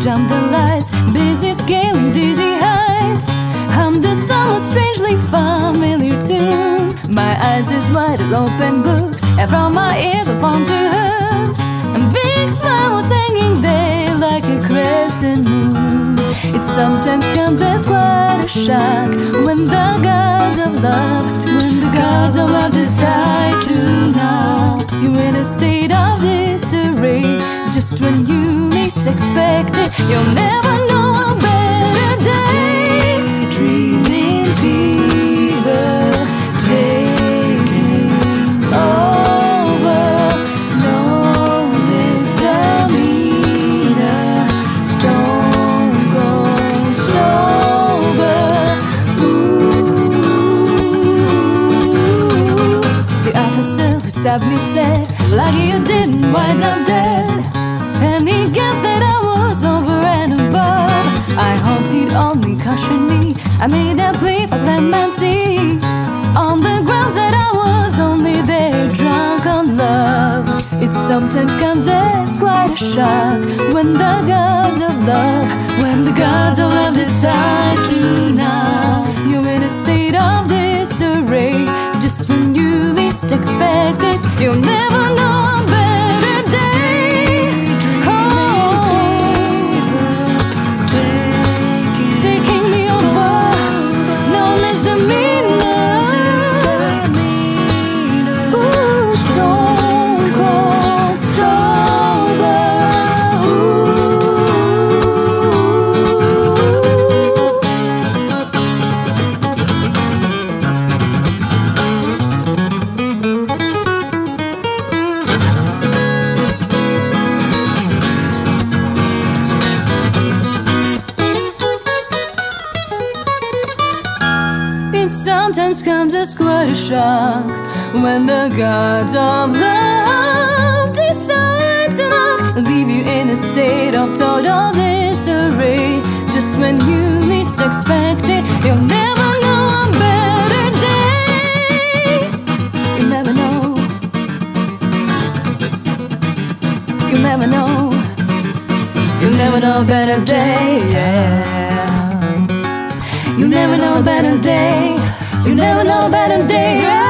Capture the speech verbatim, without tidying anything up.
jump the lights, busy scaling dizzy heights. Hum the somewhat strangely familiar tune. My eyes as wide as open books, and from my ears upon two hooks. A big smile was hanging there like a crescent moon. It sometimes comes as quite a shock when the gods of love, when the gods of love decide to know you're in a state of disarray. Just when you least expect it, you'll never know a better day. Dreaming fever taking over. No misdemeanor, stone cold sober. Ooh. The officer who stabbed me said, "Lucky you didn't wind up dead." And he guessed that I was over and above. I hoped he'd only caution me. I made a plea for clemency on the grounds that I was only there drunk on love. It sometimes comes as quite a shock when the gods of love, when the gods of love decide to now you're in a state of disarray. Just when you least expect it, you'll never know about. Sometimes comes as quite a shock when the gods of love decide to knock, leave you in a state of total disarray. Just when you least expect it, you'll never know a better day. You'll never know. You'll never know. You'll never know a better day, yeah. You'll never know a better day. You never know a better day.